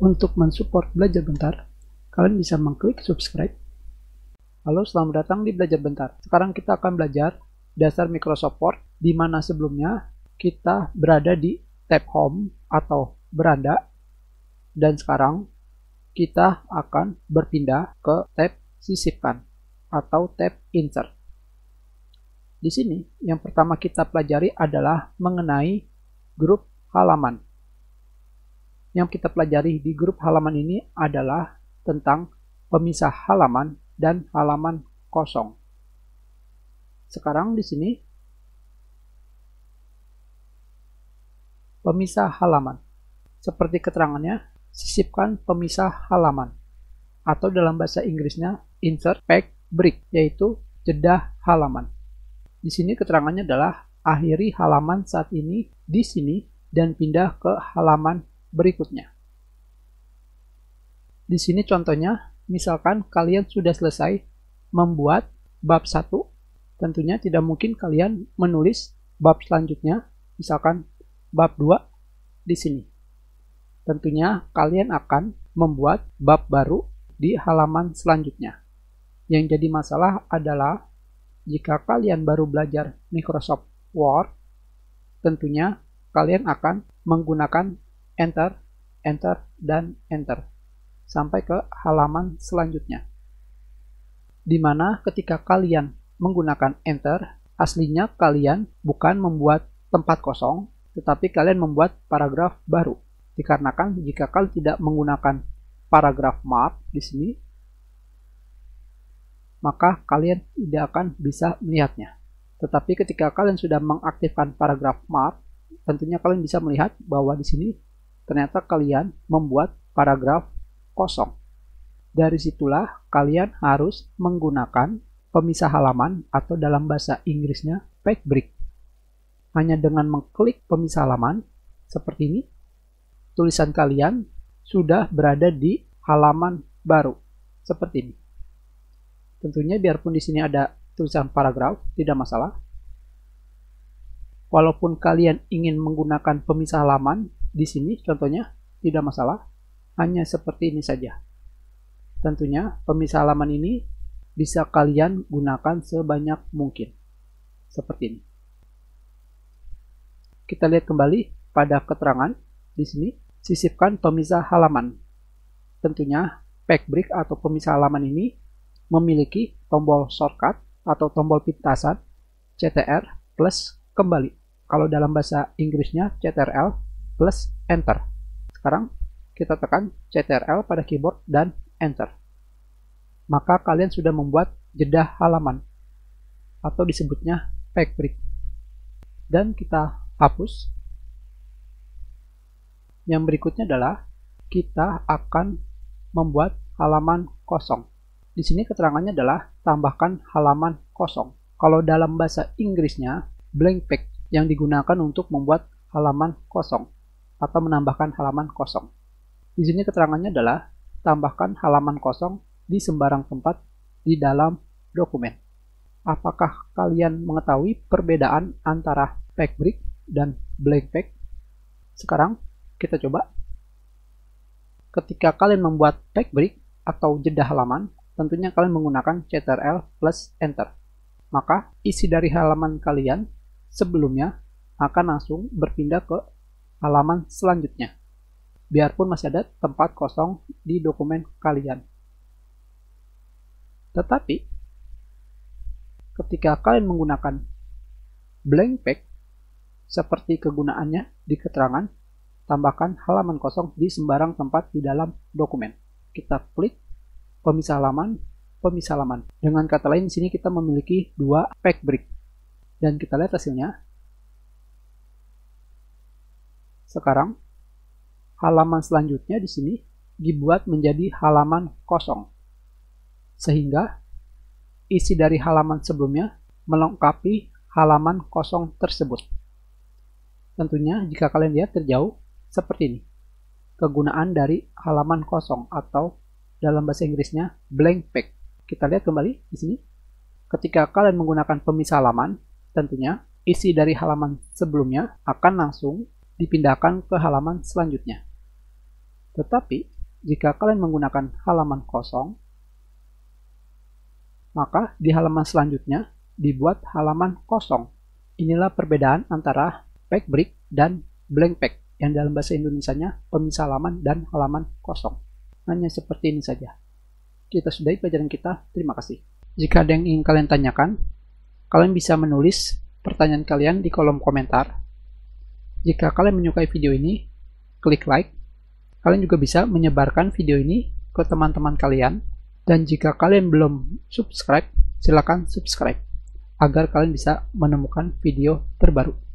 Untuk mensupport Belajar Bentar, kalian bisa mengklik subscribe. Halo, selamat datang di Belajar Bentar. Sekarang kita akan belajar dasar Microsoft Word, di mana sebelumnya kita berada di tab Home atau beranda, dan sekarang kita akan berpindah ke tab Sisipkan atau tab Insert. Di sini, yang pertama kita pelajari adalah mengenai grup halaman. Yang kita pelajari di grup halaman ini adalah tentang pemisah halaman dan halaman kosong. Sekarang di sini, pemisah halaman. Seperti keterangannya, sisipkan pemisah halaman. Atau dalam bahasa Inggrisnya, insert page break, yaitu jeda halaman. Di sini keterangannya adalah akhiri halaman saat ini di sini dan pindah ke halaman berikutnya. Di sini contohnya, misalkan kalian sudah selesai membuat bab 1, tentunya tidak mungkin kalian menulis bab selanjutnya, misalkan bab 2 di sini. Tentunya kalian akan membuat bab baru di halaman selanjutnya. Yang jadi masalah adalah jika kalian baru belajar Microsoft Word, tentunya kalian akan menggunakan Enter, Enter, dan Enter sampai ke halaman selanjutnya. Dimana ketika kalian menggunakan Enter, aslinya kalian bukan membuat tempat kosong, tetapi kalian membuat paragraf baru. Dikarenakan jika kalian tidak menggunakan paragraf mark di sini, maka kalian tidak akan bisa melihatnya. Tetapi ketika kalian sudah mengaktifkan paragraf mark, tentunya kalian bisa melihat bahwa di sini ternyata kalian membuat paragraf kosong. Dari situlah kalian harus menggunakan pemisah halaman atau dalam bahasa Inggrisnya page break. Hanya dengan mengklik pemisah halaman seperti ini, tulisan kalian sudah berada di halaman baru seperti ini. Tentunya biarpun di sini ada tulisan paragraf, tidak masalah. Walaupun kalian ingin menggunakan pemisah halaman di sini contohnya, tidak masalah. Hanya seperti ini saja. Tentunya pemisah halaman ini bisa kalian gunakan sebanyak mungkin. Seperti ini. Kita lihat kembali pada keterangan di sini, sisipkan pemisah halaman. Tentunya page break atau pemisah halaman ini memiliki tombol shortcut atau tombol pintasan CTR plus kembali. Kalau dalam bahasa Inggrisnya CTRL plus Enter. Sekarang kita tekan CTRL pada keyboard dan Enter. Maka kalian sudah membuat jeda halaman atau disebutnya page break. Dan kita hapus. Yang berikutnya adalah kita akan membuat halaman kosong. Di sini keterangannya adalah tambahkan halaman kosong. Kalau dalam bahasa Inggrisnya, blank page yang digunakan untuk membuat halaman kosong atau menambahkan halaman kosong. Di sini keterangannya adalah tambahkan halaman kosong di sembarang tempat di dalam dokumen. Apakah kalian mengetahui perbedaan antara page break dan blank page? Sekarang kita coba. Ketika kalian membuat page break atau jeda halaman, tentunya kalian menggunakan CTRL plus Enter. Maka isi dari halaman kalian sebelumnya akan langsung berpindah ke halaman selanjutnya. Biarpun masih ada tempat kosong di dokumen kalian. Tetapi, ketika kalian menggunakan blank page, seperti kegunaannya di keterangan, tambahkan halaman kosong di sembarang tempat di dalam dokumen. Kita klik pemisah halaman, pemisah halaman. Dengan kata lain, di sini kita memiliki dua page break. Dan kita lihat hasilnya. Sekarang, halaman selanjutnya di sini dibuat menjadi halaman kosong. Sehingga, isi dari halaman sebelumnya melengkapi halaman kosong tersebut. Tentunya, jika kalian lihat terjauh, seperti ini. Kegunaan dari halaman kosong atau dalam bahasa Inggrisnya blank page. Kita lihat kembali di sini. Ketika kalian menggunakan pemisah halaman, tentunya isi dari halaman sebelumnya akan langsung dipindahkan ke halaman selanjutnya. Tetapi, jika kalian menggunakan halaman kosong, maka di halaman selanjutnya dibuat halaman kosong. Inilah perbedaan antara pack break dan blank pack, yang dalam bahasa Indonesianya pemisah halaman dan halaman kosong. Hanya seperti ini saja. Kita sudahi pelajaran kita, terima kasih. Jika ada yang ingin kalian tanyakan, kalian bisa menulis pertanyaan kalian di kolom komentar. Jika kalian menyukai video ini, klik like. Kalian juga bisa menyebarkan video ini ke teman-teman kalian. Dan jika kalian belum subscribe, silakan subscribe agar kalian bisa menemukan video terbaru.